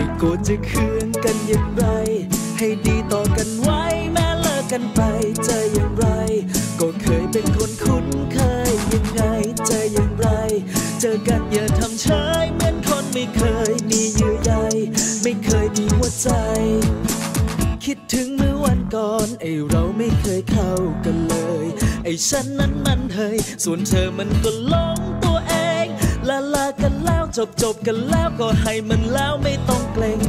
จะโกรธจะเคืองกันอย่างไรให้ดีต่อกันไว้แม้เลิกกันไปเจออย่างไรก็เคยเป็นคนคุ้นเคยยังไงเจออย่างไรเจอกันอย่าทำเฉยเหมือนคนไม่เคยมีเยื่อใยไม่เคยมีหัวใจคิดถึงเมื่อวันก่อนไอเราไม่เคยเข้ากันเลยไอฉันนั้นมันเฮยส่วนเธอมันก็หลงตัวเองละลากันแล้วจบกันแล้วก็ให้มันแล้วไม่ต้องเกรง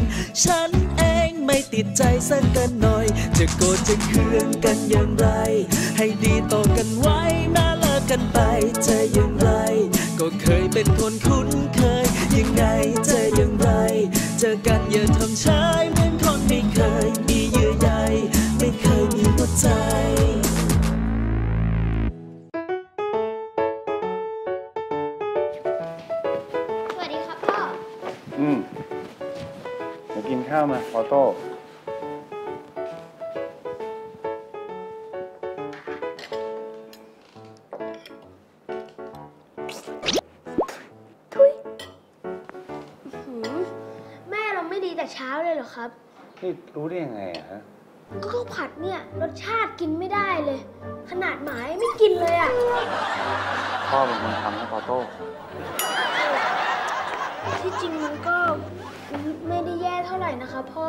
ฉันเองไม่ติดใจสักกันหน่อยจะโกรธจะเคืองกันอย่างไรให้ดีต่อกันไว้มาเลิกกันไปเจออย่างไรก็เคยเป็นคนคุ้นเคยยังไงเจออย่างไรเจอกันอย่าทำเฉยเหมือนคนไม่เคยมีเยื่อใยไม่เคยมีหัวใจจะกินข้าวมาออโต้ทุยแม่เราไม่ดีแต่เช้าเลยเหรอครับนี่รู้ได้ยังไงอะฮะก็ข้าวผัดเนี่ยรสชาติกินไม่ได้เลยขนาดหมาไม่กินเลยอะพ่อเป็นคนทำนะออโต้ที่จริงมันก็ไม่ได้แย่เท่าไหร่นะคะพ่อ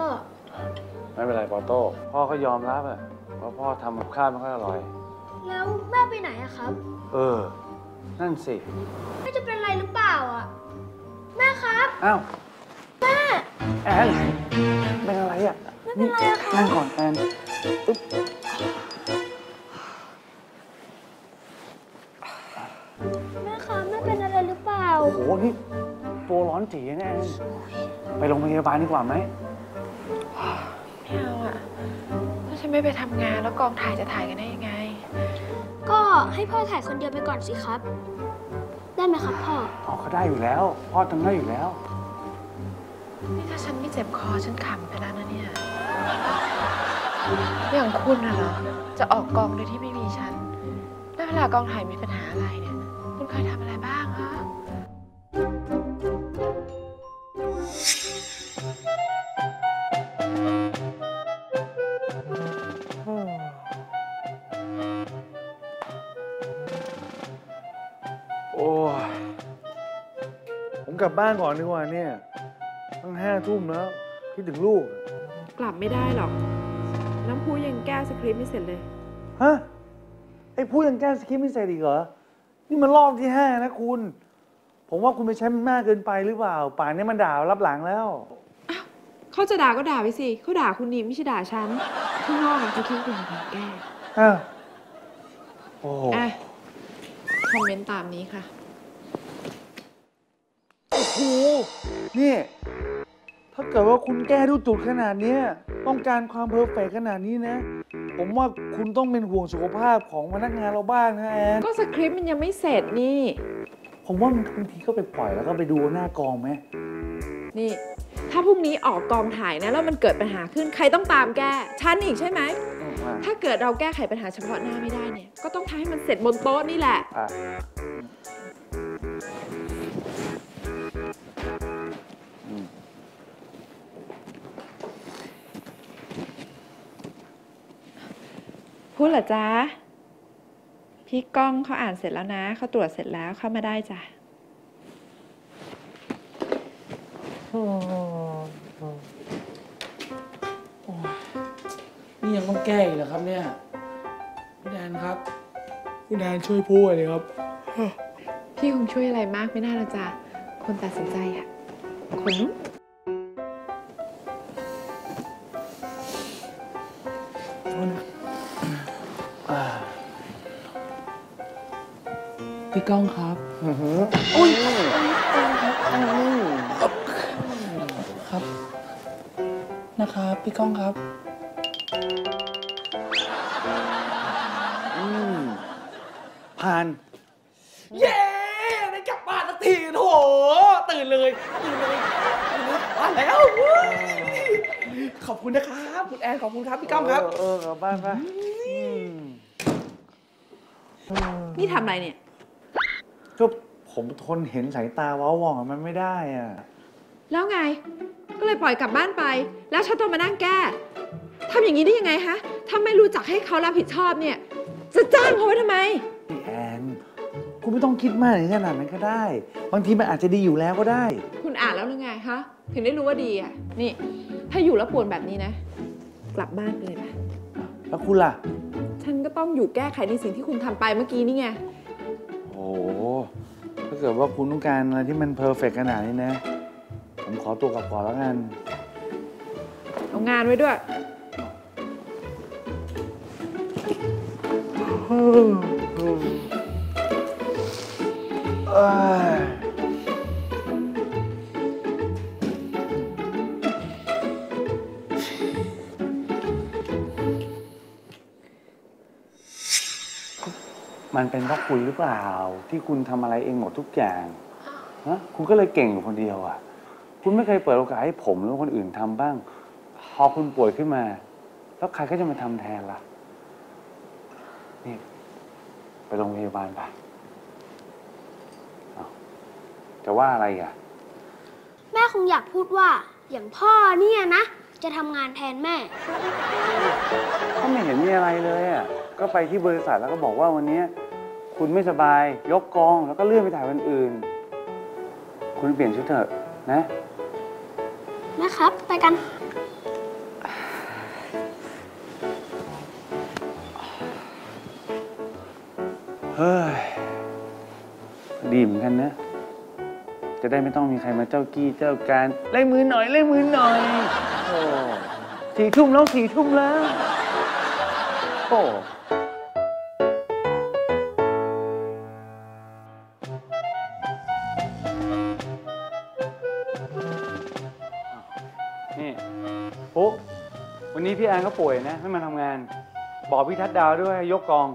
ไม่เป็นไรปอโต้พ่อก็ยอมรับอะว่าพ่อทำกับข้าวไม่ค่อยอร่อยแล้วแม่ไปไหนอะครับนั่นสิแม่จะเป็นอะไรหรือเปล่าอะแม่ครับอ้าวแม่แอนเป็นอะไรอะไม่เป็นไรอะนั่งก่อนแอนแม่ครับแม่เป็นอะไรหรือเปล่าโอ้โหนี่ตัวร้อนจี๋แน่ไปโรงพยาบาลดีกว่าไหมไม่เอาอ่ะถ้าฉันไม่ไปทำงานแล้วกองถ่ายจะถ่ายกันได้ยังไงก็ให้พ่อถ่ายคนเดียวไปก่อนสิครับได้ไหมครับพ่อเขาได้อยู่แล้วพ่อทำได้อยู่แล้วนี่ถ้าฉันไม่เจ็บคอฉันขำไปแล้วนะเนี่ยอย่างคุณน่ะเหรอจะออกกองโดยที่ไม่มีฉันแล้วเวลากองถ่ายมีปัญหาอะไรเนี่ยคุณเคยทำอะไรบ้างคะกลับบ้านก่อนดีกว่าเนี่ยตั้ง5 ทุ่มแล้วคิดถึงลูกกลับไม่ได้หรอกน้ำพุยังแก้สคริปต์ไม่เสร็จเลยฮะไอ้พุยังแก้สคริปต์ไม่เสร็จอีกเหรอนี่มันรอบที่5นะคุณผมว่าคุณไปใช้มันมากเกินไปหรือเปล่าป่านนี้มันด่ารับหลังแล้วเขาจะด่าก็ด่าไปสิเขาด่าคุณนี่ไม่ใช่ด่าฉันข้างนอกเขาคิดคุณยังแก้โอ้โหคอมเมนต์ตามนี้ค่ะโอ้โหนี่ถ้าเกิดว่าคุณแก้ดูจุดขนาดนี้ต้องการความเพอร์เฟกขนาดนี้นะผมว่าคุณต้องเป็นห่วงสุขภาพของพนักงานเราบ้างนะแอนก็สคริปต์มันยังไม่เสร็จนี่ผมว่ามันบางทีก็ไปปล่อยแล้วก็ไปดูหน้ากองไหมนี่ถ้าพรุ่งนี้ออกกองถ่ายนะแล้วมันเกิดปัญหาขึ้นใครต้องตามแก้ฉันอีกใช่ไหมถ้าเกิดเราแก้ไขปัญหาเฉพาะหน้าไม่ได้เนี่ยก็ต้องทำให้มันเสร็จบนโต๊ะนี่แหละพูดเหรอจ๊ะพี่ก้องเขาอ่านเสร็จแล้วนะเขาตรวจเสร็จแล้วเข้ามาได้จ้ะนี่ยังต้องแก้อีกเหรอครับเนี่ยพี่แดนครับพี่แดนช่วยพูดเลยครับพี่คงช่วยอะไรมากไม่น่าละจ้ะคนตัดสินใจอะคนพี่ก้องครับอุ้ยครับนะครับพี่ก้องครับผ่านเย้ได้กลับบ้านสักทีโถตื่นเลยมาแล้วขอบคุณนะครับคุณแอนขอบคุณครับพี่ก้องครับกลับบ้านไปนี่ทำอะไรเนี่ยก็ผมทนเห็นสายตาว้าวว่องมันไม่ได้อะแล้วไงก็ เลยปล่อยกลับบ้านไปแล้วฉันต้องมานั่งแก้ทำอย่างนี้ได้ยังไงฮะถ้าไม่รู้จักให้เขารับผิดชอบเนี่ยจะจ้างเขาไว้ทำไมพี่แอนคุณไม่ต้องคิดมากในขนาดนั้นก็ได้บางทีมันอาจจะดีอยู่แล้วก็ได้คุณอ่านแล้วหรือไงคะถึงได้รู้ว่าดีอ่ะนี่ถ้าอยู่แล้วป่วนแบบนี้นะกลับบ้านไปเลยนะแล้วคุณล่ะฉันก็ต้องอยู่แก้ไขในสิ่งที่คุณทำไปเมื่อกี้นี่ไงโอ้ถ้าเกิดว่าคุณต้องการอะไรที่มันเพอร์เฟกต์ขนาดนี้นะผมขอตัวกลับก่อนแล้วกันเอางานไว้ด้วยมันเป็นเพราะคุณหรือเปล่าที่คุณทำอะไรเองหมดทุกอย่างฮะคุณก็เลยเก่งอยู่คนเดียวอ่ะคุณไม่เคยเปิดโอกาสให้ผมหรือคนอื่นทำบ้างพอคุณป่วยขึ้นมาแล้วใครก็จะมาทำแทนล่ะนี่ไปโรงพยาบาลป่ะจะว่าอะไรอ่ะแม่คงอยากพูดว่าอย่างพ่อเนี่ยนะจะทำงานแทนแม่ก็ไม่เห็นมีอะไรเลยอ่ะก็ไปที่บริษัทแล้วก็บอกว่าวันนี้คุณไม่สบายยกกองแล้วก็เลื่อนไปถ่ายวันอื่นคุณเปลี่ยนชุดเถอะนะนะครับไปกันเฮ้ยดีเหมือนกันนะจะได้ไม่ต้องมีใครมาเจ้ากี้เจ้าการไล่มือหน่อยไล่มือหน่อยโอ้4 ทุ่มแล้ว4 ทุ่มแล้วโอ้นี่โอ้วันนี้พี่แอนก็ป่วยนะไม่มาทำงานบอกพี่ทัดดาวด้วยยกกอง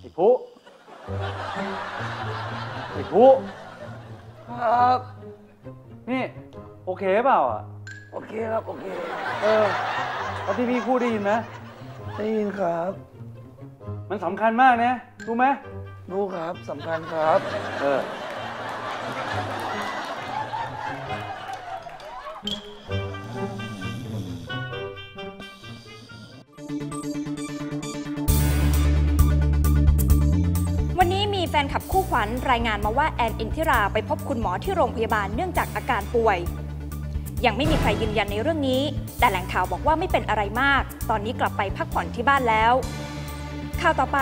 ไอ้ผู้ครับนี่โอเคเปล่าอ่ะโอเคครับโอเคแล้วที่พี่พูดได้ยินไหมได้ยินครับมันสำคัญมากนะรู้ไหมรู้ครับสำคัญครับวันนี้มีแฟนคลับคู่ขวัญรายงานมาว่าแอนอินทิราไปพบคุณหมอที่โรงพยาบาลเนื่องจากอาการป่วยยังไม่มีใครยืนยันในเรื่องนี้แต่แหล่งข่าวบอกว่าไม่เป็นอะไรมากตอนนี้กลับไปพักผ่อนที่บ้านแล้วข่าวต่อไป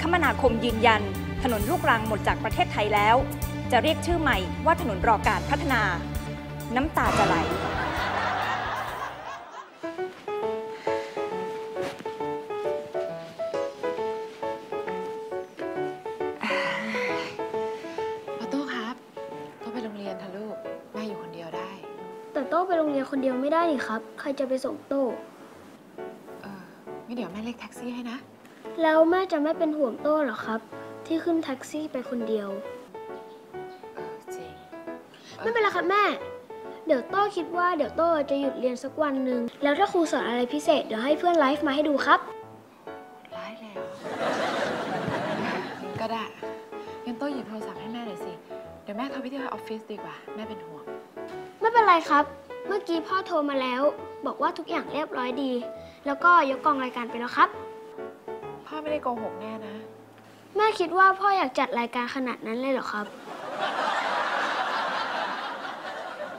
คมนาคมยืนยันถนนลูกรังหมดจากประเทศไทยแล้วจะเรียกชื่อใหม่ว่าถนนรอการพัฒนาน้ำตาจะไหลคนเดียวไม่ได้นี่ครับใครจะไปส่งโต้ไม่เดี๋ยวแม่เรียกแท็กซี่ให้นะแล้วแม่จะไม่เป็นห่วงโต้หรอครับที่ขึ้นแท็กซี่ไปคนเดียวจริงไม่เป็นไรครับแม่เดี๋ยวโต้คิดว่าเดี๋ยวโต้จะหยุดเรียนสักวันหนึ่งแล้วถ้าครูสอนอะไรพิเศษเดี๋ยวให้เพื่อนไลฟ์มาให้ดูครับไลฟ์แล้วก็ได้งั้นโต้หยิบโทรศัพท์ให้แม่หน่อยสิเดี๋ยวแม่โทรไปที่ออฟฟิศดีกว่าแม่เป็นห่วงไม่เป็นไรครับเมื่อกี้พ่อโทรมาแล้วบอกว่าทุกอย่างเรียบร้อยดีแล้วก็ยกกองรายการไปแล้วครับพ่อไม่ได้โกหกแน่นะแม่คิดว่าพ่ออยากจัดรายการขนาดนั้นเลยเหรอครับ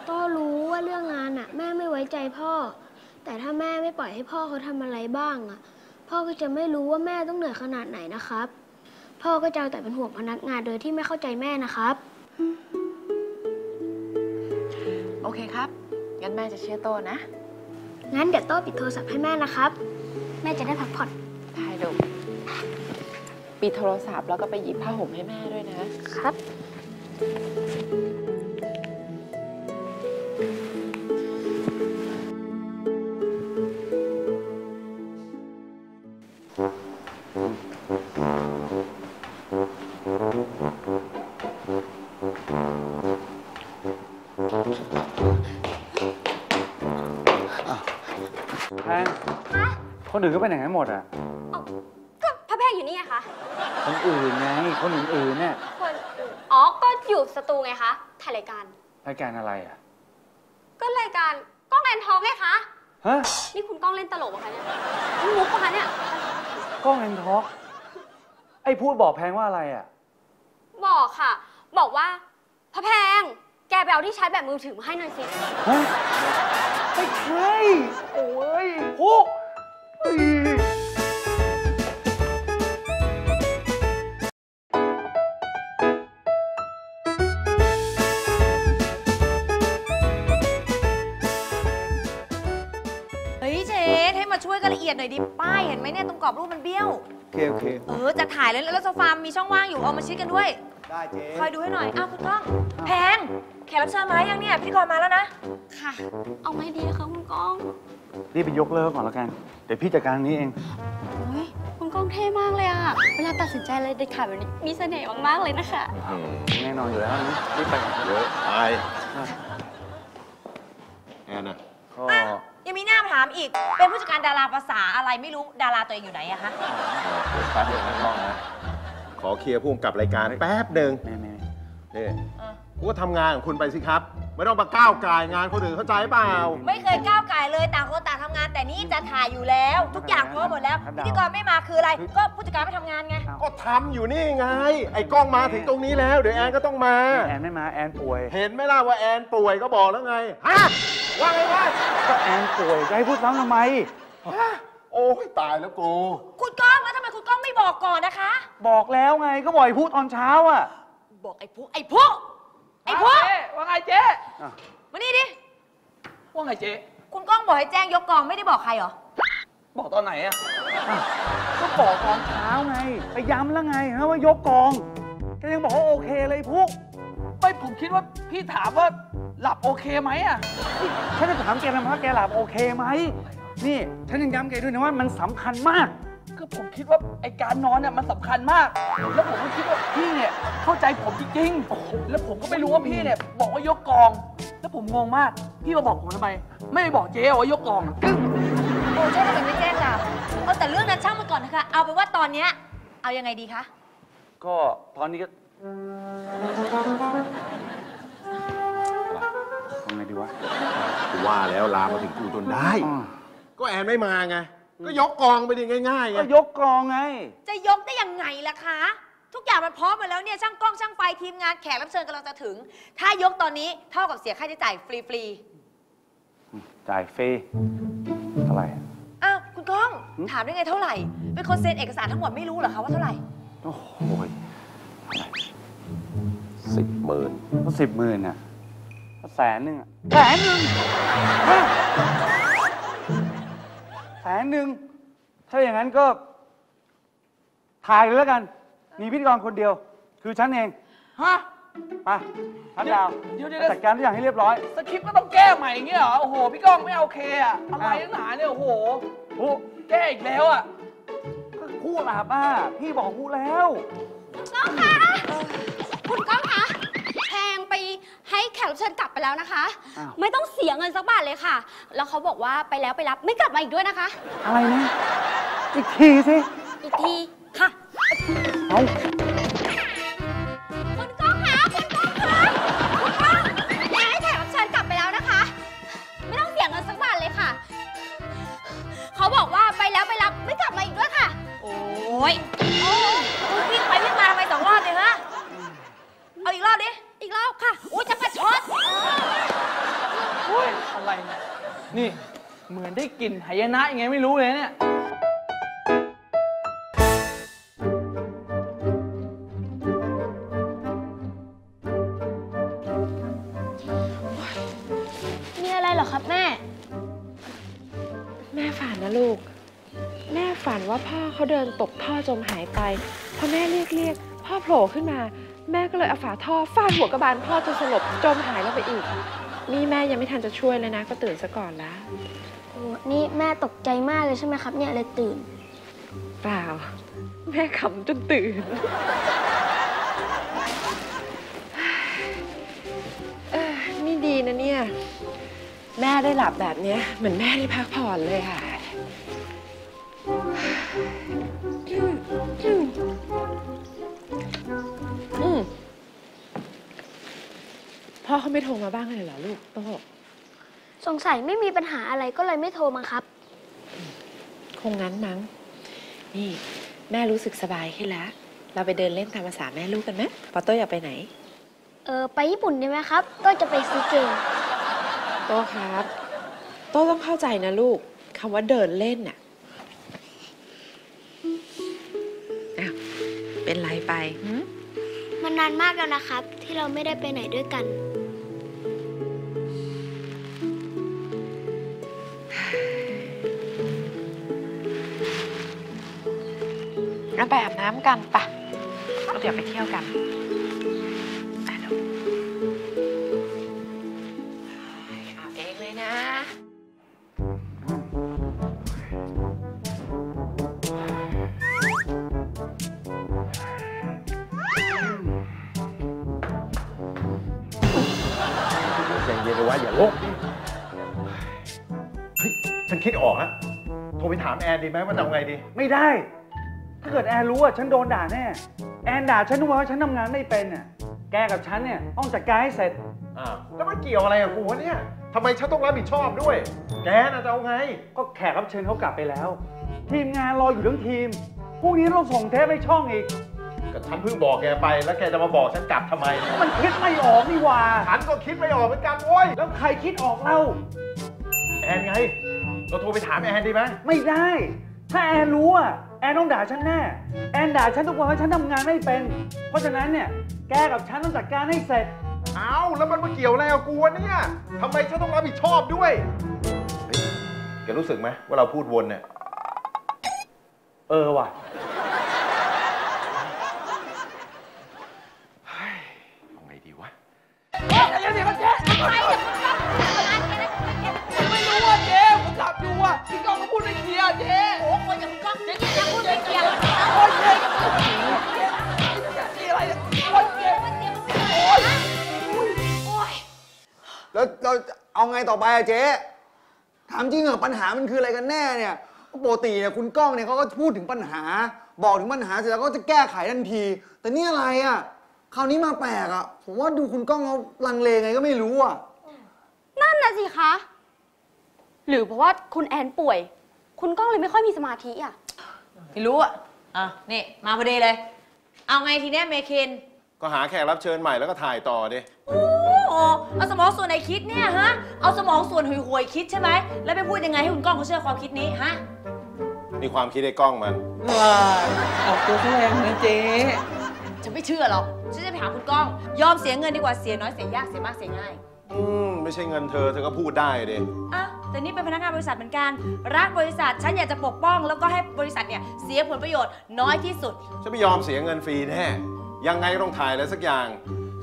โต้รู้ว่าเรื่องงานอะแม่ไม่ไว้ใจพ่อแต่ถ้าแม่ไม่ปล่อยให้พ่อเขาทำอะไรบ้างอะพ่อก็จะไม่รู้ว่าแม่ต้องเหนื่อยขนาดไหนนะครับพ่อก็จะแต่เป็นห่วงพนักงานโดยที่ไม่เข้าใจแม่นะครับโอเคครับงั้นแม่จะเชื่อโต้นะงั้นเดี๋ยวโต้ปิดโทรศัพท์ให้แม่นะครับแม่จะได้พักผ่อนได้ลูกปิดโทรศัพท์แล้วก็ไปหยิบผ้าห่มให้แม่ด้วยนะครับคนอื่นก็เป็นอย่างนั้นหมดอ่ะก็พระแพงอยู่นี่ไงคะคนอื่นไงคนอื่นเนี่ยอ๋อก็อยู่สตูไงคะแถ ถ่ายรายการอะไรอ่ะก็รายการกล้องแอนทองไงคะฮะนี่คุณกล้องเล่นตลกปะคะเนี่ยมุกปะคะเนี่ยกล้องแอนทองไอ้พูดบอกแพงว่าอะไรอ่ะบอกค่ะบอกว่าพะแพงแกไปเอาที่ชาร์จแบบมือถือมาให้หน่อยสิฮะไม่ใช่โอ้ยโหหน่อยดิป้ายเห็นไหมเนี่ยตรงกรอบรูปมันเบี้ยวโอเคจะถ่ายแล้วโซฟามีช่องว่างอยู่เอามาชิดกันด้วยได้เจ๊คอยดูให้หน่อยอ้าวคุณกล้องแพงแขกรับเชิญมายังเนี่ยพิธีกรมาแล้วนะค่ะเอาไม่ดีนะคะคุณกล้องรีบไปยกเลิกก่อนแล้วกันเดี๋ยวพี่จัดการนี้เองโอ้ยคุณกล้องเท่มากเลยอ่ะเวลาตัดสินใจอะไรเด็ดขาดแบบนี้มีเสน่ห์มากๆเลยนะคะแน่นอนอยู่แล้วนี่รีบไปเยอะไปแอนนะยังมีหน้าถามอีกเป็นผู้จัดการดาราภาษาอะไรไม่รู้ดาราตัวเองอยู่ไหนอะคะแป๊บเดียวน้องนะขอเคลียร์พุ่มกับรายการแป๊บหนึ่งนี่กูก็ทำงานของคุณไปสิครับไม่ต้องมาก้าวไก่งานคนอื่นเข้าใจเปล่าไม่เคยก้าวไก่เลยต่างคนต่างทำงานแต่นี่จะถ่ายอยู่แล้วทุกอย่างพร้อมหมดแล้วพิธีกรไม่มาคืออะไรก็ผู้จัดการไม่ทำงานไงก็ทำอยู่นี่ไงไอ้กล้องมาถึงตรงนี้แล้วเดี๋ยวแอนก็ต้องมาแอนไม่มาแอนป่วยเห็นไหมล่ะว่าแอนป่วยก็บอกแล้วไงฮะว่าไงว่าก็แอนป่วยจะให้พูดซ้ำทำไมโอ้ยตายแล้วกูคุณก้องแล้วทำไมคุณก้องไม่บอกก่อนนะคะบอกแล้วไงก็บ่อยพูดตอนเช้าอ่ะบอกไอ้พวกว่าไงเจ๊มานี่ดิว่าไงเจ๊คุณก้องบอกให้แจ้งยกกองไม่ได้บอกใครหรอบอกตอนไหนอ่ะก็บอกตอนเช้าไงไปย้ำแล้วไงฮะว่ายกกองแกยังบอกว่าโอเคเลยพวกไม่ผมคิดว่าพี่ถามว่าหลับโอเคไหมอ่ะฉันจะถามแกนะว่าแกหลับโอเคไหมนี่ฉันยังย้ำแกด้วยนะว่ามันสำคัญมากคือผมคิดว่าไอการนอนเนี่ยมันสำคัญมากแล้วผมก็คิดว่าพี่เนี่ยเข้าใจผมจริงๆแล้วผมก็ไม่รู้ว่าพี่เนี่ยบอกว่ายกกองแล้วผมงงมากพี่มาบอกผมทำไมไม่บอกเจ๊ว่ายกกองโอ้ใช่ทำไมไม่แจ้งล่ะเอาแต่เรื่องนั้นช่างมันก่อนนะคะเอาเป็นว่าตอนเนี้ยเอายังไงดีคะก็ตอนนี้ก็ไงดีวะกูว่าแล้วลามาถึงกูจนได้ก็แอนไม่มาไงก็ยกกองไปดิง่ายๆไงก็ยกกองไงจะยกได้ยังไงล่ะคะทุกอย่างมันพร้อมมาแล้วเนี่ยช่างกล้องช่างไฟทีมงานแขกรับเชิญกำลังจะถึงถ้ายกตอนนี้เท่ากับเสียค่าใช้จ่ายฟรีๆจ่ายฟรีเท่าไหร่อ้าวคุณกล้องถามได้ไงเท่าไหร่เป็นคนเซ็นเอกสารทั้งหมดไม่รู้เหรอคะว่าเท่าไหร่โอ้โห10,000ก็10,000น่ะ100,000100,000ถ้าอย่างนั้นก็ถ่ายเลยแล้วกันมีพิธีกรคนเดียวคือฉันเองฮะไปพัดดาวจัดการทุกอย่างให้เรียบร้อยสคริปต์ก็ต้องแก้ใหม่อย่างเงี้ยเหรอโอ้โหพี่ก้องไม่โอเคอะอะไรนักหนาเนี่ยโอ้โหแก้อีกแล้วอะก็พูดละป้าพี่บอกพูดแล้วคุณก้องคะคุณก้องคะไปให้แขกรับเชิญกลับไปแล้วนะคะไม่ต้องเสียเงินสักบาทเลยค่ะแล้วเขาบอกว่าไปแล้วไปรับไม่กลับมาอีกด้วยนะคะอะไรนะอีกทีสิอีกทีค่ะคุณก้องคะคุณก้องคะคุณก้องให้แขกรับเชิญกลับไปแล้วนะคะไม่ต้องเสียเงินสักบาทเลยค่ะเขาบอกว่าไปแล้วไปรับไม่กลับมาอีกด้วยค่ะโอ้ยวิ่งไปวิ่งมาทำไมสองรอบเลยฮะเอาอีกรอบดิอีกรอบค่ะอุ้ยจะประชดอุ้ยอะไรเนี่ยนี่เหมือนได้กลิ่นหายนะยังไงไม่รู้เลยเนี่ยมีอะไรเหรอครับแม่แม่ฝันนะลูกแม่ฝันว่าพ่อเขาเดินตกท่อจมหายไปพอแม่เรียกพ่อโผล่ขึ้นมาแม่ก็เลยเอาฝาท่อฟาดหัวกระบาลพ่อจนสลบจมหายลงไปอีกนี่แม่ยังไม่ทันจะช่วยเลยนะก็ตื่นซะก่อนละโอ้นี่แม่ตกใจมากเลยใช่ไหมครับเนี่ยเลยตื่นเปล่าแม่ขำจนตื่นนี่ดีนะเนี่ยแม่ได้หลับแบบนี้เหมือนแม่ได้พักผ่อนเลยค่ะ เขาไม่โทรมาบ้างเลยเหรอลูกโต้สงสัยไม่มีปัญหาอะไรก็เลยไม่โทรมาครับคงงั้นมั้งนี่แม่รู้สึกสบายขึ้นแล้วเราไปเดินเล่นตามภาษาแม่ลูกกันไหมปอโต้อยากไปไหนไปญี่ปุ่นได้ไหมครับโต้จะไปซื้อเกมโต้ครับโต้ต้องเข้าใจนะลูกคำว่าเดินเล่นน่ะอ้าวเป็นไรไปมันนานมากแล้วนะครับที่เราไม่ได้ไปไหนด้วยกันเราไปอาบน้ำกันปะเดี๋ยวไปเที่ยวกันไปลูกอาบเองเลยนะใจเย็นเลยว่าอย่าโลภเฮ้ยฉันคิดออกแล้วโทรไปถามแอนดีไหมว่าทำไงดีไม่ได้ถ้าเกิดแอนรู้อ่ะฉันโดนด่าแน่แอนด่าฉันทุกวันว่าฉันทำงานไม่เป็นอ่ะแกกับฉันเนี่ยต้องจัดการให้เสร็จแล้วมันเกี่ยวอะไรกับกูวะเนี่ยทำไมฉันต้องรับผิดชอบด้วยแกน่ะจะเอาไงก็แขกรับเชิญเขากลับไปแล้วทีมงานรออยู่ทั้งทีมพวกนี้เราส่งเทปไปช่องอีกก็ฉันเพิ่งบอกแกไปแล้วแกจะมาบอกฉันกลับทำไมมันคิดไม่ออกนี่หว่าฉันก็คิดไม่ออกเหมือนกันโว้ยแล้วใครคิดออกเราแอนไงเราโทรไปถามแอนดีไหมไม่ได้ถ้าแอนรู้อ่ะแอนต้องด่าฉันแน่แอนด่าฉันทุกวันว่าฉันทำงานไม่เป็นเพราะฉะนั้นเนี่ยแกกับฉันต้องจัดการให้เสร็จเอาแล้วมันมาเกี่ยวอะไรกับกูวะเนี่ยทำไมฉันต้องรับผิดชอบด้วยแกรู้สึกไหมว่าเราพูดวนเนี่ยว่ะทำไงดีวะเจ๊เดี๋ยวเดี๋ยวเจ๊ทำไมจะไม่รู้ว่าเจ๊ผมหลับอยู่อ่ะพี่ก้องก็พูดไม่เคลียร์เจ๊โอ้ยอย่างพี่ก้องเจ๊พูดไม่เคลียร์โอ้ยเจ๊เจ๊อะไรเนี่ยโอ้ยเจ๊โอ้ยโอ้ยแล้วเราเอาไงต่อไปอะเจ๊ถามจริงเหรอปัญหามันคืออะไรกันแน่เนี่ยปกติเนี่ยคุณก้องเนี่ยเขาก็พูดถึงปัญหาบอกถึงปัญหาเสร็จแล้วก็จะแก้ไขทันทีแต่นี่อะไรอ่ะคราวนี้มาแปลกอ่ะผมว่าดูคุณก้องเขาลังเลไงก็ไม่รู้อ่ะนั่นน่ะสิคะหรือเพราะว่าคุณแอนป่วยคุณก้องเลยไม่ค่อยมีสมาธิอ่ะไม่รู้อ่ะนี่มาพอดีเลยเอาไงทีเนี้ยเมคินก็หาแขกรับเชิญใหม่แล้วก็ถ่ายต่อดิเอาสมองส่วนไหนคิดเนี่ยฮะเอาสมองส่วนห่วยๆคิดใช่ไหมแล้วไปพูดยังไงให้คุณก้องเขาเชื่อความคิดนี้ฮะมีความคิดไอ้ก้องมันออกตัวแรงนะเจ๊ฉันไม่เชื่อหรอกฉันจะไปหาคุณก้องยอมเสียเงินดีกว่าเสียน้อยเสียยากเสียมากเสียง่ายไม่ใช่เงินเธอก็พูดได้เด้อ่ะแต่นี่เป็นพนักงานบริษัทเหมือนกันรักบริษัทฉันอยากจะปกป้องแล้วก็ให้บริษัทเนี่ยเสียผลประโยชน์น้อยที่สุดฉันไม่ยอมเสียเงินฟรีแน่ยังไงต้องถ่ายอะไรสักอย่าง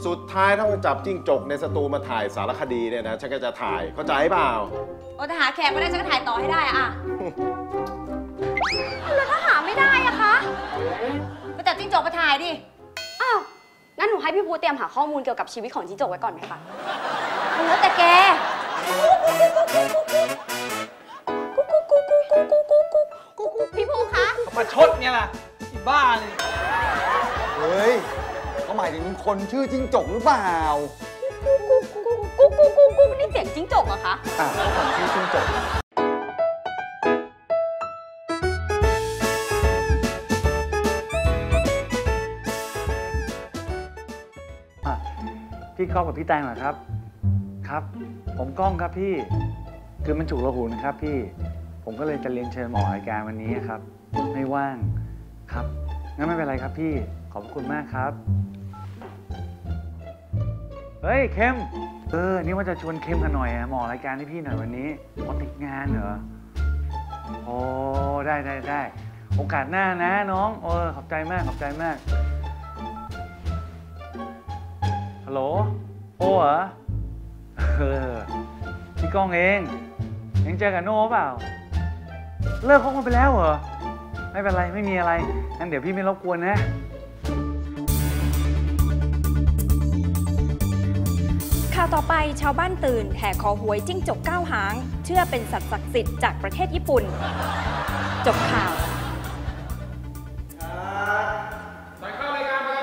สุดท้ายถ้าจับจิ้งจกในสตูมาถ่ายสารคดีเนี่ยนะฉันก็จะถ่ายเข้าใจเปล่าถ้าหาแขกมาได้ฉันก็ถ่ายต่อให้ได้อ่ะแล้วถ้าหาไม่ได้อะคะไปจับจิ้งจกมาถ่ายดิอ้าวงั้นหนูให้พี่ภูเตรียมหาข้อมูลเกี่ยวกับชีวิตของจิ้งจกไว้ก่อนไหมคะแล้วแต่แกกูพี่ภูคะมาชดเนี่ยล่ะอีบ้าเลยเฮ้ยเขาหมายถึงคนชื่อจิ้งจกหรือเปล่ากูนี่เสียงจิ้งจกเหรอคะคนชื่อจิ้งจกพี่ก้องกับพี่แตงเหรอครับครับผมก้องครับพี่คือมันฉุกละหูนะครับพี่ผมก็เลยจะเรียนเชิญหมอรายการวันนี้ครับไม่ว่างครับงั้นไม่เป็นไรครับพี่ขอบคุณมากครับเฮ้ยเข้มนี่ว่าจะชวนเข้มกันหน่อยหมอรายการให้พี่หน่อยวันนี้พอติดงานเหรอโอ้ได้โอกาสหน้านะน้องขอบใจมากฮัลโหลโอ้เหรอพี่ก้องเองยังเจอกับโน่เปล่าเลิกคบกันไปแล้วเหรอไม่เป็นไรไม่มีอะไรงั้นเดี๋ยวพี่ไม่รบกวนนะข่าวต่อไปชาวบ้านตื่นแห่ขอหวยจิ้งจกเก้าหางเชื่อเป็นสัตว์ศักดิ์สิทธิ์จากประเทศญี่ปุ่นจบข่าวใส่เข้ารายการปก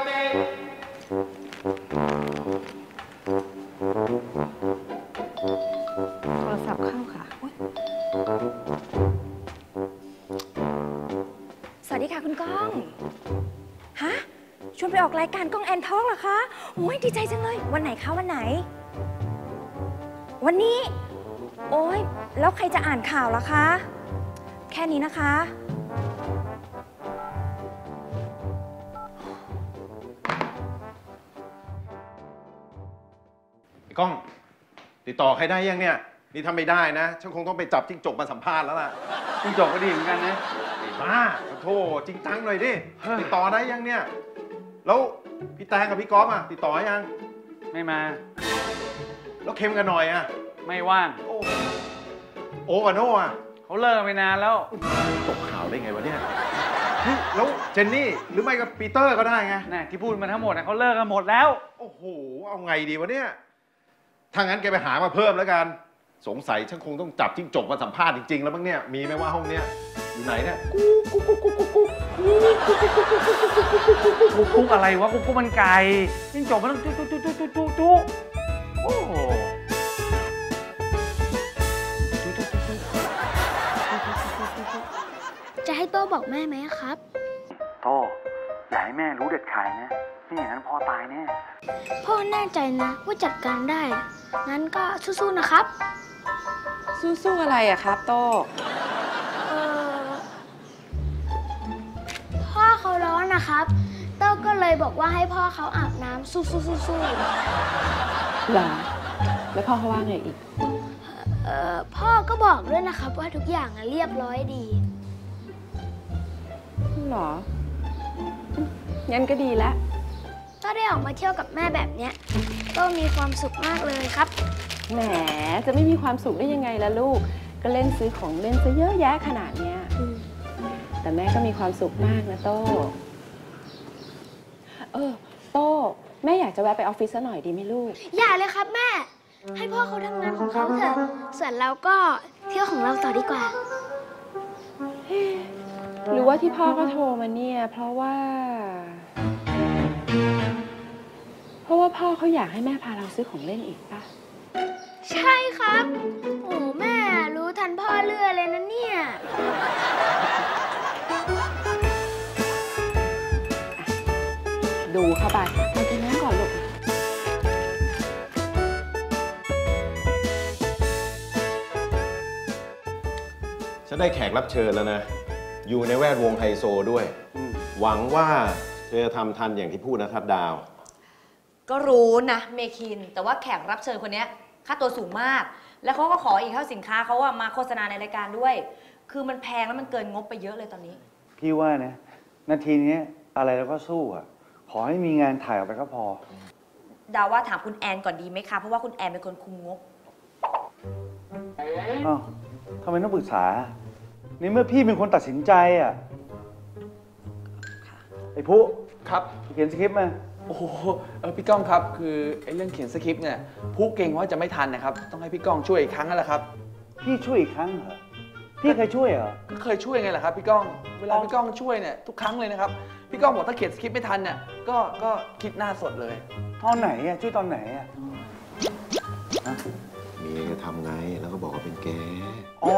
ติ ดีค่ะคุณก้องฮะชวนไปออกรายการก้องแอนทองเหรอคะโอ้ยดีใจจังเลยวันไหนคะวันไหนวันนี้โอ้ยแล้วใครจะอ่านข่าวล่ะคะแค่นี้นะคะก้องติดต่อใครได้ยังเนี่ยนี่ทำไม่ได้นะฉันคงต้องไปจับจิ้งจกมาสัมภาษณ์แล้วล่ะจิ้งจกก็ดีเหมือนกันนะบ้าโธ่จริงจังหน่อยดิติดต่อได้ยังเนี่ยแล้วพี่แตงกับพี่ก๊อฟอ่ะติดต่อยังไม่มาแล้วเข้มกันหน่อยอ่ะไม่ว่างโอ้กับโน่อ่ะเขาเลิกไปนานแล้วตกข่าวได้ไงวะเนี่ยแล้วเจนนี่หรือไม่กับปีเตอร์ก็ได้ไงนะที่พูดมาทั้งหมดนะเขาเลิกกันหมดแล้วโอ้โหเอาไงดีวะเนี่ยถ้างั้นแกไปหามาเพิ่มแล้วกันสงสัยฉันคงต้องจับจิ้งจกมาสัมภาษณ์จริงๆแล้วมั้งเนี่ยมีไหมว่าห้องเนี้ยอยู่ไหนเนี่ยกุ๊กอะไรวะกุ๊กมันไก่จิ้งจกมันต้องจุ๊โอ้จะให้โต้บอกแม่ไหมครับโต้อย่าให้แม่รู้เด็ดขาดนะไม่อย่างนั้นพ่อตายแน่พ่อแน่ใจนะว่าจัดการได้งั้นก็สู้ๆนะครับสู้ๆอะไรอะครับโต้พ่อเขาร้อนนะครับโต้ก็เลยบอกว่าให้พ่อเขาอาบน้ำสู้ๆหรอแล้วพ่อเขาว่าไงอีกพ่อก็บอกด้วยนะครับว่าทุกอย่างเรียบร้อยดีหรองั้นก็ดีแล้วก็ได้ออกมาเที่ยวกับแม่แบบเนี้ยก็มีความสุขมากเลยครับแหมจะไม่มีความสุขได้ยังไงล่ะลูกก็เล่นซื้อของเล่นซะเยอะแยะขนาดเนี้ยแต่แม่ก็มีความสุขมากนะโต้โต้แม่อยากจะแวะไปออฟฟิศซะหน่อยดีไหมลูกอย่าเลยครับแม่ให้พ่อเขาทำงานของเขาเถอะส่วนเราก็เที่ยวของเราต่อดีกว่าหรือว่าที่พ่อก็โทรมาเนี่ยเพราะว่าพ่อเขาอยากให้แม่พาเราซื้อของเล่นอีกป่ะใช่ครับโอ้แม่รู้ทันพ่อเรื่อยเลยนะเนี่ยดูเข้าไปเอากินน้ำก่อนลูกฉันได้แขกรับเชิญแล้วนะอยู่ในแวดวงไฮโซด้วยหวังว่าเธอทำทันอย่างที่พูดนะทัดดาวก็รู้นะเมคินแต่ว่าแขกรับเชิญคนนี้ค่าตัวสูงมากแล้วเขาก็ขออีกเท่าสินค้าเขาว่ามาโฆษณาในรายการด้วยคือมันแพงแล้วมันเกินงบไปเยอะเลยตอนนี้พี่ว่านะนาทีนี้อะไรแล้วก็สู้อ่ะขอให้มีงานถ่ายออกไปก็พอดาวว่าถามคุณแอนก่อนดีไหมคะเพราะว่าคุณแอนเป็นคนคุมงบอ้าวทำไมต้องปรึกษาในเมื่อพี่เป็นคนตัดสินใจอ่ะไอ้ผู้ครับเขียนสคริปต์มาโอ้โหพี่ก้องครับคือไอ้เรื่องเขียนสคริปต์เนี่ยผู้เก่งว่าจะไม่ทันนะครับต้องให้พี่ก้องช่วยอีกครั้งนั่นแหละครับพี่ช่วยอีกครั้งเหรอพี่เคยช่วยเหรอก็เคยช่วยไงแหละครับพี่ก้องเวลาพี่ก้องช่วยเนี่ยทุกครั้งเลยนะครับพี่ก้องบอกถ้าเขียนสคริปต์ไม่ทันเนี่ยก็คิดหน้าสดเลยตอนไหนอ่ะช่วยตอนไหนอ่ะมีจะทำไงแล้วก็บอกว่าเป็นแกอ๋อ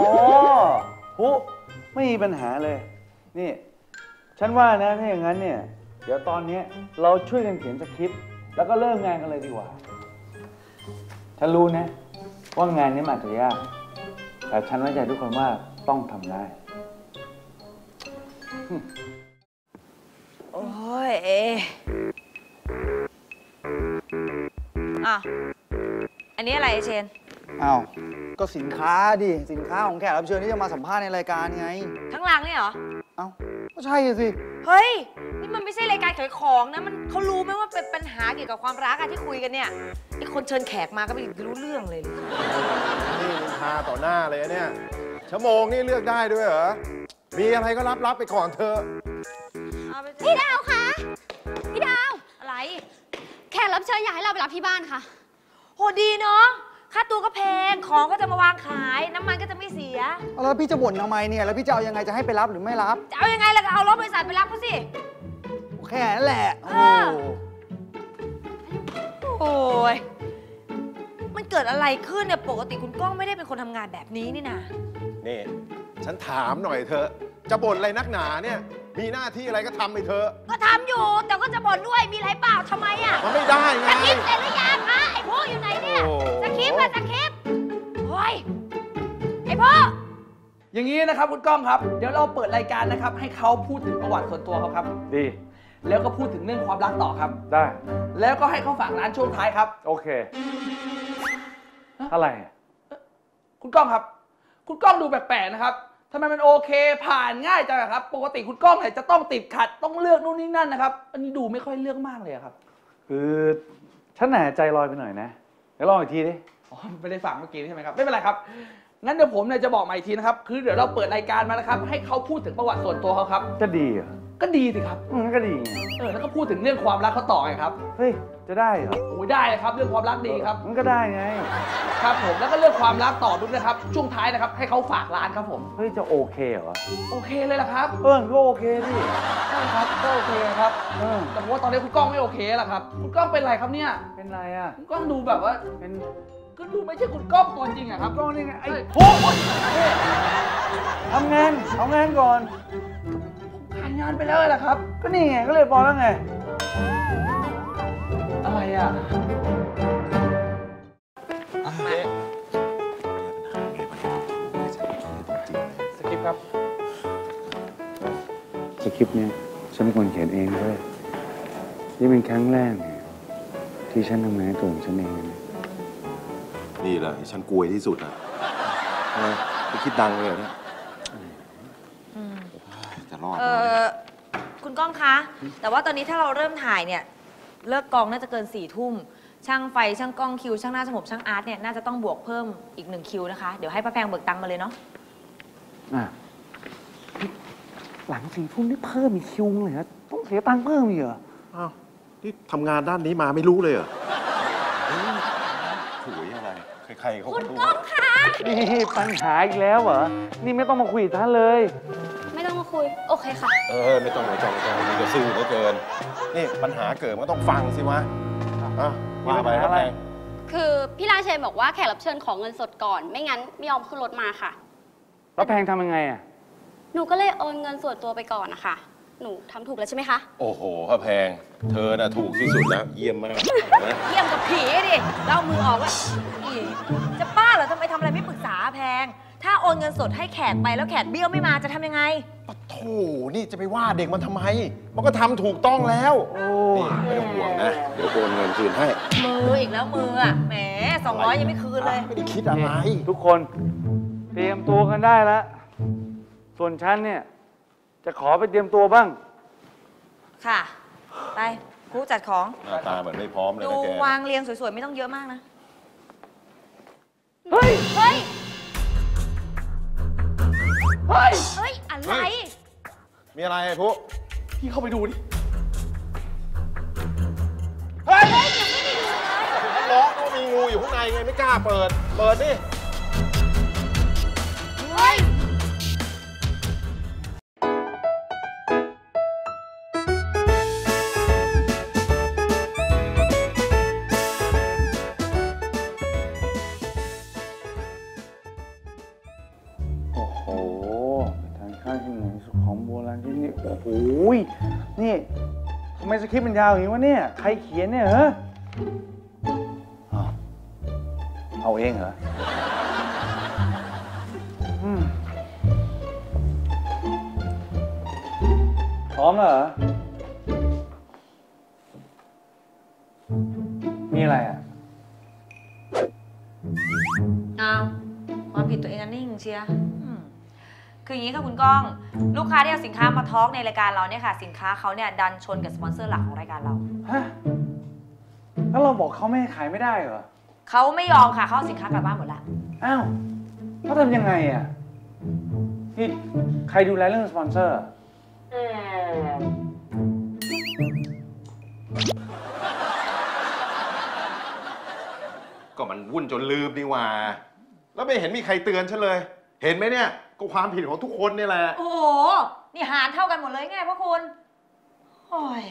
ผู้ไม่มีปัญหาเลยนี่ฉันว่านะถ้าอย่างนั้นเนี่ยเดี๋ยวตอนนี้เราช่วยกันเขียนสคริปต์แล้วก็เริ่มงานกันเลยดีกว่าฉันรู้นะว่างานนี้มันอาจจะยากแต่ฉันไว้ใจทุกคนว่าต้องทำได้โอ้ยอันนี้อะไรเชนอ้าวก็สินค้าดิสินค้าของแขกรับเชิญที่จะมาสัมภาษณ์ในรายการไงทั้งหลังนี่เหรอเอ้าก็ใช่สิเฮ้ยนี่มันไม่ใช่รายการขายของนะมันเขารู้ไหมว่าเป็นปัญหาเกี่ยวกับความรักที่คุยกันเนี่ยไอ้คนเชิญแขกมาก็ไม่รู้เรื่องเลยนี่นินทาต่อหน้าเลยเนี่ยชั่วโมงนี่เลือกได้ด้วยเหรอมีอะไรก็รับไปก่อนเธอพี่ดาวคะพี่ดาวอะไรแขกรับเชิญอยากให้เราไปรับที่บ้านค่ะโหดีเนาะค่าตัวก็แพงของก็จะมาวางขายน้ำมันก็จะไม่เสียแล้วพี่จะบ่นทำไมเนี่ยแล้วพี่จะเอายังไงจะให้ไปรับหรือไม่รับจะเอายังไงล่ะก็เอารถบริษัทไปรับเขาสิแค่นั้นแหละโอ้ยมันเกิดอะไรขึ้นเนี่ยปกติคุณก้องไม่ได้เป็นคนทำงานแบบนี้นี่นะนี่ฉันถามหน่อยเถอะจะบ่นอะไรนักหนาเนี่ย มีหน้าที่อะไรก็ทำไปเถอะก็ทำอยู่แต่ก็จะบ่นด้วยมีไรเปล่าทำไมอ่ะมันไม่ได้ไงสคริปต์เสร็จหรือยังฮะไอ้พวกอยู่ไหนเนี่ยสคริปต์อะสคริปต์โอ้ยไอ้พวกอย่างนี้นะครับคุณก้องครับเดี๋ยวเราเปิดรายการนะครับให้เขาพูดถึงประวัติส่วนตัวเขาครับดีแล้วก็พูดถึงเรื่องความรักต่อครับได้แล้วก็ให้เขาฝากร้านช่วงท้ายครับโอเคอะไรคุณก้องครับคุณก้องดูแปลกๆนะครับทำไมมันโอเคผ่านง่ายจังครับปกติคุณก้องเนี่ยจะต้องติดขัดต้องเลือกนู่นนี่นั่นนะครับอันนี้ดูไม่ค่อยเลือกมากเลยครับคือฉันแหน่ใจลอยไปหน่อยนะเดี๋ยวลองอีกทีดิอ๋อไม่ได้ฝากเมื่อกี้ใช่ไหมครับไม่เป็นไรครับงั้นเดี๋ยวผมเนี่ยจะบอกใหม่อีกทีนะครับคือเดี๋ยวเราเปิดรายการมานะครับให้เขาพูดถึงประวัติส่วนตัวเขาครับจะดีเหรอก็ดีสิครับก็ดีแล้วก็พูดถึงเรื่องความรักเขาต่อไงครับเฮ้ยจะได้เหรอโอ้ยได้ครับเรื่องความรักดีครับมันก็ได้ไงครับผมแล้วก็เรื่องความรักต่อด้วยนะครับช่วงท้ายนะครับให้เขาฝากร้านครับผมเฮ้ยจะโอเคเหรอโอเคเลยล่ะครับก็โอเคดิครับก็โอเคครับแต่ว่าตอนนี้คุณก้องไม่โอเคล่ะครับคุณก้องเป็นไรครับเนี่ยเป็นไรอ่ะคุณก้องดูแบบว่าเป็นก็ดูไม่ใช่คุณก้องตัวจริงอะครับก้องนี่ไงไอ้โอ้ยทำงานเอางานก่อนผ่านงานไปแล้วล่ะครับก็นี่ไงก็เลยบอกแล้วไงอะไรอ่ะสคริปต์ครับสคริปต์เนี่ยฉันเป็นคนเขียนเองด้วยนี่เป็นครั้งแรกที่ฉันทำงานตัวของฉันเองนี่แหละฉันกลัวที่สุดนะไปคิดดังเลยเนี่ยจะรอดคุณก้องคะแต่ว่าตอนนี้ถ้าเราเริ่มถ่ายเนี่ยเลิกกองน่าจะเกิน4 ทุ่มช่างไฟช่างกล้องคิวช่างหน้าผมช่างอาร์ตเนี่ยน่าจะต้องบวกเพิ่มอีก1 คิวนะคะเดี๋ยวให้ป้าแพงเบิกตังค์มาเลยเนาะหลัง4 ทุ่มนี่เพิ่มอีกคิวเลยนะต้องเสียตังค์เพิ่มอีกเหรออ้าวที่ทำงานด้านนี้มาไม่รู้เลยเหรอถุยอะไรใครเขาคุณก้องคะนี่ปัญหาอีกแล้วเหรอนี่ไม่ต้องมาคุยท่านเลยไม่ต้องมาคุยโอเคค่ะไม่ต้องมาจองมีแต่ซื้อก็เกินนี่ปัญหาเกิดมันต้องฟังสิวะว่าไปอะไรคือพี่ราเชนบอกว่าแขกรับเชิญของเงินสดก่อนไม่งั้นไม่ยอมขึ้นรถมาค่ะแล้วแพงทำยังไงอ่ะหนูก็เลยโอนเงินส่วนตัวไปก่อนนะคะหนูทำถูกแล้วใช่ไหมคะโอ้โหค่ะแพงเธอน่ะถูกที่สุดแล้วเยี่ยมมากเยี่ยมกับผีดิเรามือออกว่าจะป้าเหรอทำไมทำอะไรไม่ปรึกษาแพงถ้าโอนเงินสดให้แขกไปแล้วแขกเบี้ยวไม่มาจะทำยังไงปะโถนี่จะไปว่าเด็กมันทำไมมันก็ทำถูกต้องแล้วนี่ไม่ต้องห่วงนะเดี๋ยวโอนเงินคืนให้มืออีกแล้วมืออ่ะแหม200ยังไม่คืนเลยไม่ได้คิดอะไรทุกคนเตรียมตัวกันได้แล้วส่วนฉันเนี่ยจะขอไปเตรียมตัวบ้างค่ะไปครูจัดของหน้าตาเหมือนไม่พร้อมเลยนะแกดูวางเรียงสวยๆไม่ต้องเยอะมากนะเฮ้ยเฮ้ยเฮ้ยเฮ้ยอะไรมีอะไรไอ้พวกพี่เข้าไปดูดิเฮ้ยยังไม่มีงูเลยล้อก็มีงูอยู่ข้างในไงไม่กล้าเปิดดิเฮ้ยนี่ทำไมสคริปต์มันยาวอย่างนี้วะเนี่ยใครเขียนเนี่ยเหรอเอาเองเหรอพร้อมแล้วเหรอมีอะไรอ่ะเอาความผิดตัวเองนิ่งเชียคืออย่างนี้ค่ะคุณก้องลูกค้าที่เอาสินค้ามาทอล์กในรายการเราเนี่ยค่ะสินค้าเขาเนี่ยดันชนกับสปอนเซอร์หลักของรายการเราฮะแล้วเราบอกเขาไม่ขายไม่ได้เหรอเขาไม่ยอมค่ะเขาสินค้ากลับบ้านหมดละอ้าวเขาทำยังไงอ่ะนี่ใครดูแลเรื่องสปอนเซอร์ก็มันวุ่นจนลืมดีว่าแล้วไม่เห็นมีใครเตือนฉันเลยเห็นไหมเนี่ยก็ความผิดของทุกคนนี่แหละโอ้โหนี่หารเท่ากันหมดเลยไงพ่อคุณโอ้ย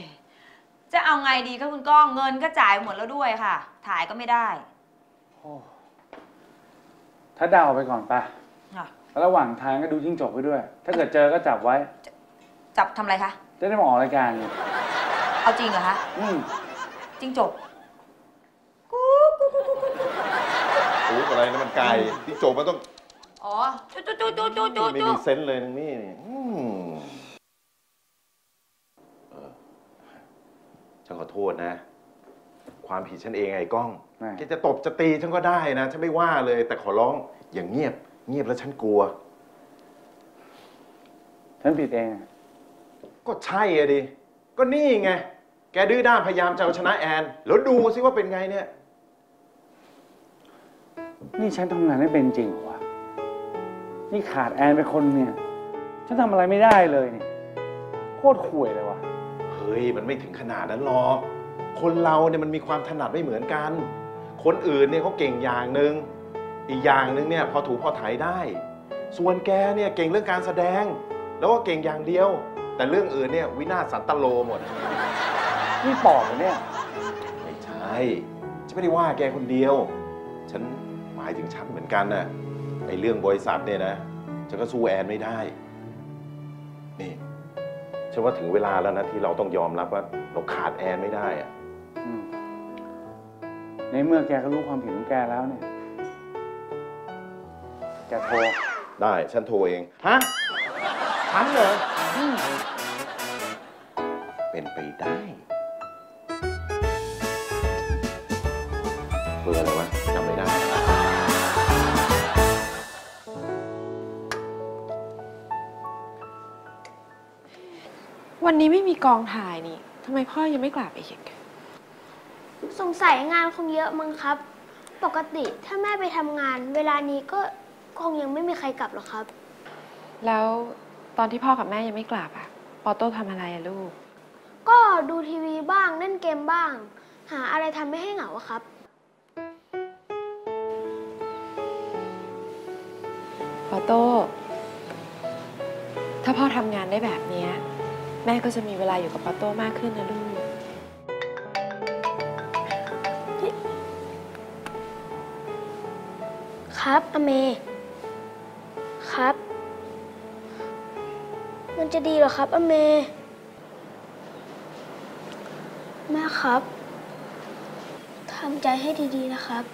จะเอาไงดีคะคุณก้องเงินก็จ่ายหมดแล้วด้วยค่ะถ่ายก็ไม่ได้โอ้ถ้าเดาไปก่อนปะแล้วระหว่างทางก็ดูจิ้งจกไปด้วยถ้าเกิดเจอก็จับไว้ จับทำอะไรคะจะได้มาออกรายการเอาจริงเหรอคะจริงจบกูกูอะไรนะมันไกลที่จบมันต้องอ๋อจูไม่มีเซนส์เลยตรงนี้นี่ฉันขอโทษนะความผิดฉันเองไอ้ก้องแกจะตบจะตีฉันก็ได้นะฉันไม่ว่าเลยแต่ขอร้องอย่างเงียบเงียบแล้วฉันกลัวฉันผิดเองก็ใช่อะดิก็นี่ไงแกดื้อด้านพยายามจะเอาชนะแอนแล้วดูซิว่าเป็นไงเนี่ยนี่ฉันทำงานไม่เป็นจริงหรอวะนี่ขาดแอนไปคนเนี่ยฉันทำอะไรไม่ได้เลยเนี่ยโคตรข่วยเลยวะเฮ้ยมันไม่ถึงขนาดนั้นหรอกคนเราเนี่ยมันมีความถนัดไม่เหมือนกันคนอื่นเนี่ยเขาเก่งอย่างหนึ่งอีกอย่างหนึ่งเนี่ยพอถูพอไถได้ส่วนแกเนี่ยเก่งเรื่องการแสดงแล้วก็เก่งอย่างเดียวแต่เรื่องอื่นเนี่ยวินาศสันตโลหมดนี่ปอบเนี่ยไม่ใช่ฉันไม่ได้ว่าแกคนเดียวฉันหมายถึงฉันเหมือนกันนะไอ้เรื่องบริษัทเนี่ยนะฉันก็สู้แอนไม่ได้นี่ฉันว่าถึงเวลาแล้วนะที่เราต้องยอมรับว่าเราขาดแอนไม่ได้อะในเมื่อแกก็รู้ความผิดของแกแล้วเนี่ยแกโทรได้ฉันโทรเองฮะฉันเหรอเป็นไปได้เบอร์อะไรวะจำไม่ได้วันนี้ไม่มีกองถ่ายนี่ทำไมพ่อยังไม่กลับอีกสงสัยงานคงเยอะมั้งครับปกติถ้าแม่ไปทำงานเวลานี้ก็คงยังไม่มีใครกลับหรอกครับแล้วตอนที่พ่อกับแม่ยังไม่กลับอะปอโต้ทำอะไรอะลูกก็ดูทีวีบ้างเล่นเกมบ้างหาอะไรทำไม่ให้เหงาครับปอโต้ถ้าพ่อทำงานได้แบบนี้แม่ก็จะมีเวลาอยู่กับปอโต้มากขึ้นนะลูกครับอเมครับมันจะดีเหรอครับอเมแม่ครับทำใจให้ดีๆนะครับ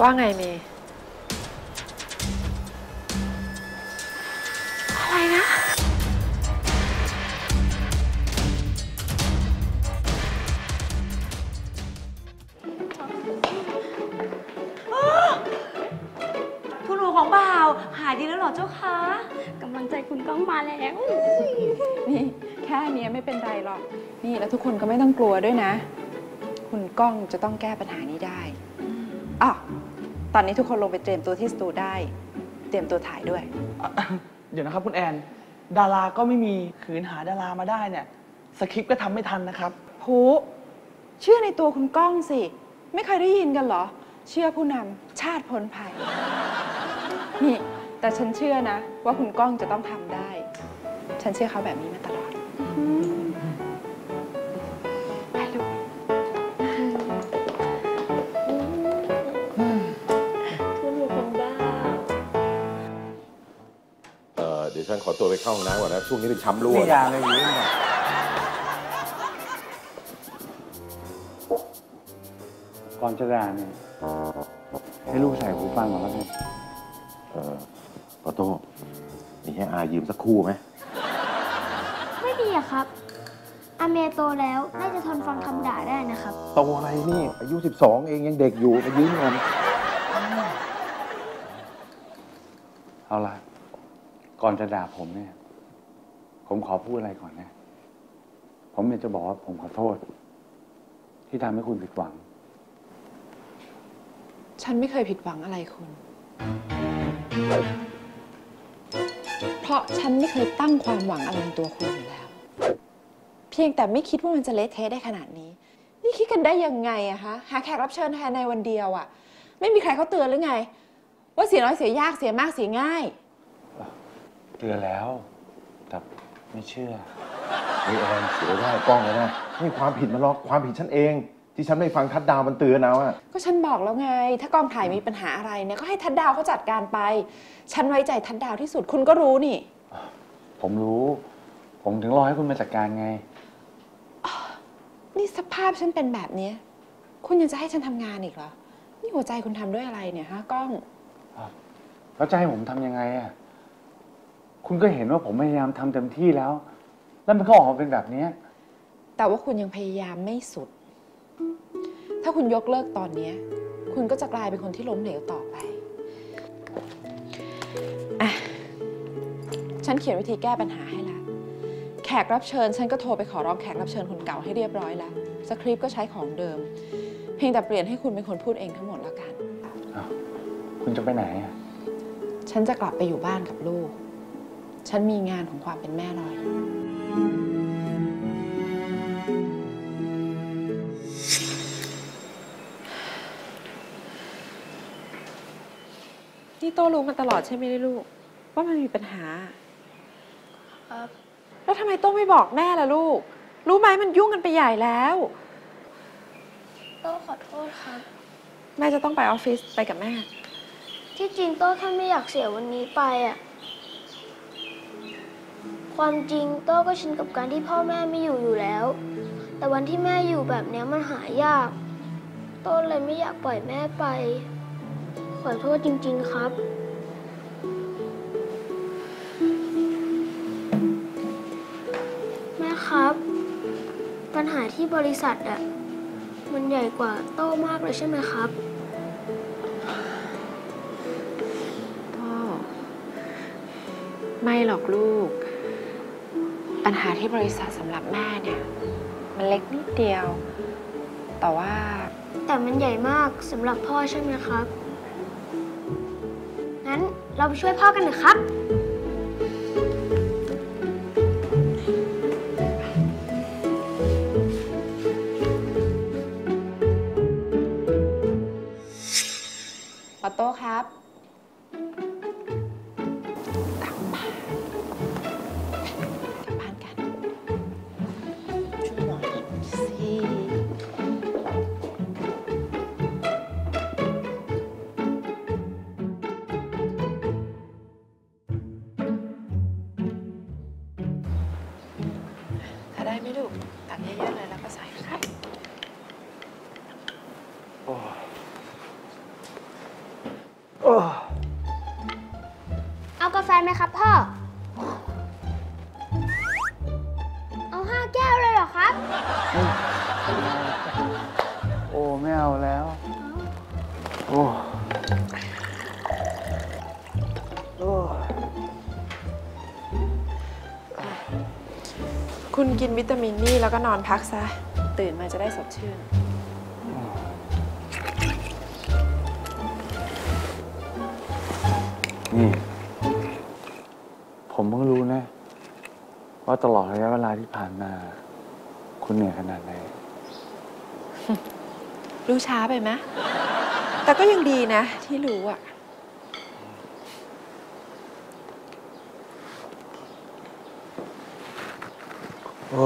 ว่าไงเมอะไรนะของบ่าวหายดีแล้วหรอเจ้าคะกำลังใจคุณก้องมาแล้วนี่แค่นี้ไม่เป็นไรหรอกนี่แล้วทุกคนก็ไม่ต้องกลัวด้วยนะคุณก้องจะต้องแก้ปัญหานี้ได้อ๋อตอนนี้ทุกคนลงไปเตรียมตัวที่สตูได้เตรียมตัวถ่ายด้วยเดี๋ยวนะครับคุณแอนดาราก็ไม่มีขืนหาดารามาได้เนี่ยสคริปต์ก็ทำไม่ทันนะครับโหเชื่อในตัวคุณก้องสิไม่เคยได้ยินกันหรอเชื่อผู้นำชาติพ้นภัยนี่แต่ฉันเชื่อนะว่าคุณก้องจะต้องทำได้ฉันเชื่อเขาแบบนี้มาตลอดไปลูกคุณอยู่คนบ้าเดี๋ยวฉันขอตัวไปเข้าห้องน้ำก่อนนะช่วงนี้เป็นช้ำรั่วไม่ยาเลยนี่ก่อนจะด่าเนี่ยให้ลูกใส่หูฟังก่อนแล้วกันปอโต้นี่ให้อายืมสักคู่ไหมไม่ดีอะครับอาเมโตแล้วน่าจะทนฟังคำด่าได้นะครับโตอะไรนี่อายุ12เองยังเด็กอยู่มายืมเงินเอาล่ะก่อนจะด่าผมเนี่ยผมขอพูดอะไรก่อนนะผมอยากจะบอกว่าผมขอโทษที่ทำให้คุณผิดหวังฉันไม่เคยผิดหวังอะไรคุณเพราะฉันไม่เคยตั้งความหวังอะไรในตัวคุณอยู่แล้วเพียงแต่ไม่คิดว่ามันจะเละเทะได้ขนาดนี้นี่คิดกันได้ยังไงอะคะหาแขกรับเชิญแทนในวันเดียวอะไม่มีใครเขาเตือนหรือไงว่าเสียน้อยเสียยากเสียมากเสียง่ายเตือนแล้วแต่ไม่เชื่อไอ้แอนเสียได้กล้องเลยนะนี่ความผิดมันหรอกความผิดฉันเอง ที่ฉันไม่ฟังทัดดาวมันเตือนนะว่าก็ฉันบอกแล้วไงถ้ากองถ่ายมีปัญหาอะไรเนี่ยก็ให้ทัดดาวเขาจัดการไปฉันไว้ใจทัดดาวที่สุดคุณก็รู้นี่ผมรู้ผมถึงรอให้คุณมาจัดการไงนี่สภาพฉันเป็นแบบนี้คุณยังจะให้ฉันทำงานอีกเหรอนี่หัวใจคุณทำด้วยอะไรเนี่ยฮะก้องแล้วจะให้ผมทำยังไงอ่ะคุณก็เห็นว่าผมพยายามทำเต็มที่แล้วแล้วมันก็ออกมาเป็นแบบนี้แต่ว่าคุณยังพยายามไม่สุดถ้าคุณยกเลิกตอนนี้คุณก็จะกลายเป็นคนที่ล้มเหลวต่อไปอ่ะฉันเขียนวิธีแก้ปัญหาให้ละแขกรับเชิญฉันก็โทรไปขอร้องแขกรับเชิญคนเก่าให้เรียบร้อยแล้วสคริปต์ก็ใช้ของเดิมเพียงแต่เปลี่ยนให้คุณเป็นคนพูดเองทั้งหมดแล้วกันคุณจะไปไหนฉันจะกลับไปอยู่บ้านกับลูกฉันมีงานของความเป็นแม่รออยู่นี่โต้รู้มาตลอดใช่ไหมลูกว่ามันมีปัญหาแล้วทำไมโต้ไม่บอกแม่ล่ะลูกรู้ไหมมันยุ่งกันไปใหญ่แล้วโต้ขอโทษครับแม่จะต้องไปออฟฟิศไปกับแม่ที่จริงโต้แค่ไม่อยากเสียวันนี้ไปอ่ะความจริงโต้ก็ชินกับการที่พ่อแม่ไม่อยู่แล้วแต่วันที่แม่อยู่แบบนี้มันหายากโต้เลยไม่อยากปล่อยแม่ไปขอโทษจริงๆครับแม่ครับปัญหาที่บริษัทอ่ะมันใหญ่กว่าโต้มากเลยใช่ไหมครับพ่อไม่หรอกลูกปัญหาที่บริษัทสำหรับแม่เนี่ยมันเล็กนิดเดียวแต่มันใหญ่มากสำหรับพ่อใช่ไหมครับงั้นเราไปช่วยพ่อกันเถอะครับปอโต้ครับกลับบ้านกันช่วยหน่อยสิถ้าได้ไม่ดุตักเยอะๆเลยแล้วก็ใส่ครับเอากาแฟไหมครับพ่อเอา5 แก้วเลยเหรอครับโอ้ไม่เอาแล้วโอ้คุณกินวิตามินนี่แล้วก็นอนพักซะตื่นมาจะได้สดชื่นนี่ผมเพิ่งรู้นะว่าตลอดระยะเวลาที่ผ่านมาคุณเหนื่อยขนาดไหนรู้ช้าไปไหมแต่ก็ยังดีนะที่รู้อ่ะโอ้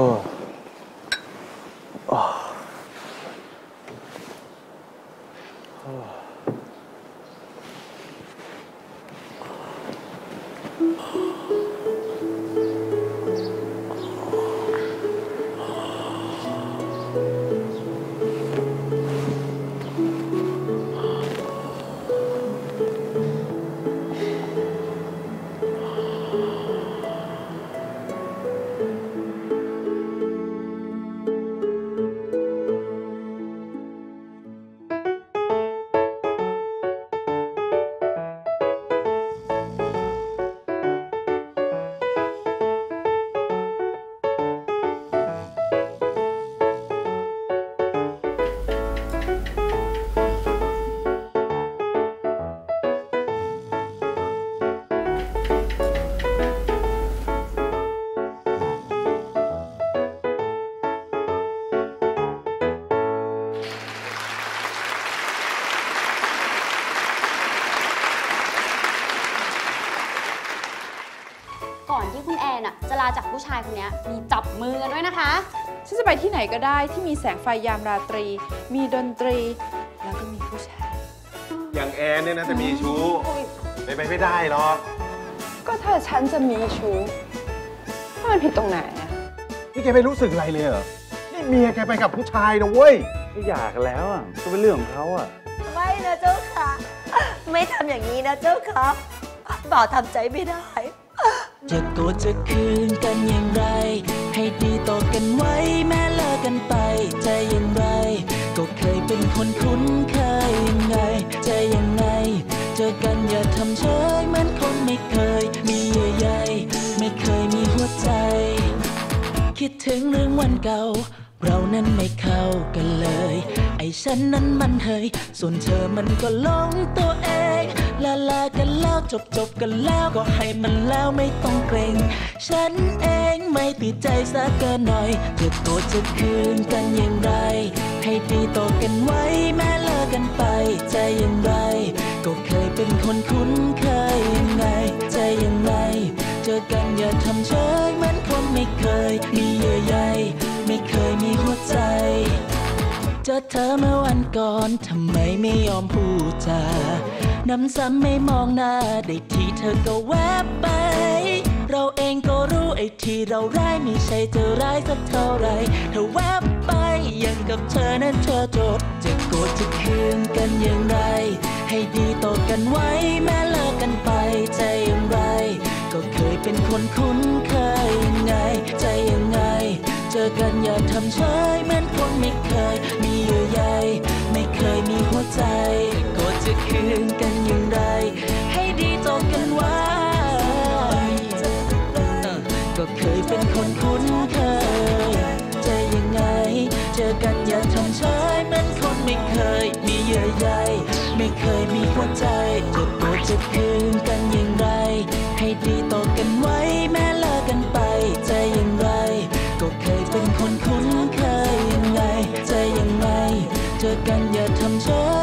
ก่อนที่คุณแอนจะลาจากผู้ชายคนนี้มีจับมือกันด้วยนะคะ ฉันจะไปที่ไหนก็ได้ที่มีแสงไฟยามราตรีมีดนตรีแล้วก็มีผู้ชายอย่างแอนเนี่ยนะจะมีชู้ไปไม่ได้หรอกก็ถ้าฉันจะมีชู้มันผิดตรงไหนอะนี่แกไม่รู้สึกอะไรเลยเหรอนี่เมียแกไปกับผู้ชายนะเว้ยไม่อยากแล้วอ่ะก็เป็นเรื่องของเขาอ่ะไม่นะเจ้าค่ะไม่ทำอย่างนี้นะเจ้าค่ะบ่าวทำใจไม่ได้จะโกรธจะคืนกันอย่างไรให้ดีต่อกันไว้แม้เลิกกันไปใจอย่างไรก็เคยเป็นคนคุ้นเคยยังไงใจยังไงเจอกันอย่าทำเฉยเหมือนคนไม่เคยมีเยื่อใยไม่เคยมีหัวใจคิดถึงเรื่องวันเก่าเรานั้นไม่เข้ากันเลยไอ้ฉันนั้นมันเฮยส่วนเธอมันก็หลงตัวเองละลากันแล้วจบกันแล้วก็ให้มันแล้วไม่ต้องเกรงฉันเองไม่ติดใจสักเกินหน่อยเธอโกรธจะคืนกันอย่างไรให้ดีต่อกันไว้แม้เลิกกันไปใจอย่างไรก็เคยเป็นคนคุ้นเคยยังไงใจอย่างไรเจอกันอย่าทำเฉยเหมือนคนไม่เคยมีเยื่อใยไม่เคยมีหัวใจเจอเธอเมื่อวันก่อนทำไมไม่ยอมพูดจาน้ำซ้ำไม่มองหน้าได้ทีเธอก็แวบไปเราเองก็รู้ไอ้ที่เราร้ายไม่ใช่เธอร้ายสักเท่าไรเธอแวบไปยังกับเธอนั้นเธอจดจะโกรธจะคืนกันอย่างไรให้ดีต่อกันไว้แม้เลิกกันไปใจอย่างไรก็เคยเป็นคนคุ้นเคยยังไงใจยังไงเจอกันอย่าทำเฉยเหมือนคนไม่เคยมีเยื่อใยไม่เคยมีหัวใจก็จะคืนกันอย่างไรให้ดีต่อกันไว้ก็เคยเป็นคนคุ้นเคยใจยังไงเจอกันอย่าทำเฉยเหมือนคนไม่เคยมีเยื่อใยไม่เคยมีหัวใจก็จะคืนกันอย่างไรให้ดีต่อกันไว้แม้เลิกกันไปใจอย่างไรก็เคยเป็นคนคุ้นเคยยังไงใจยังไงเจอกันอย่าทำเฉย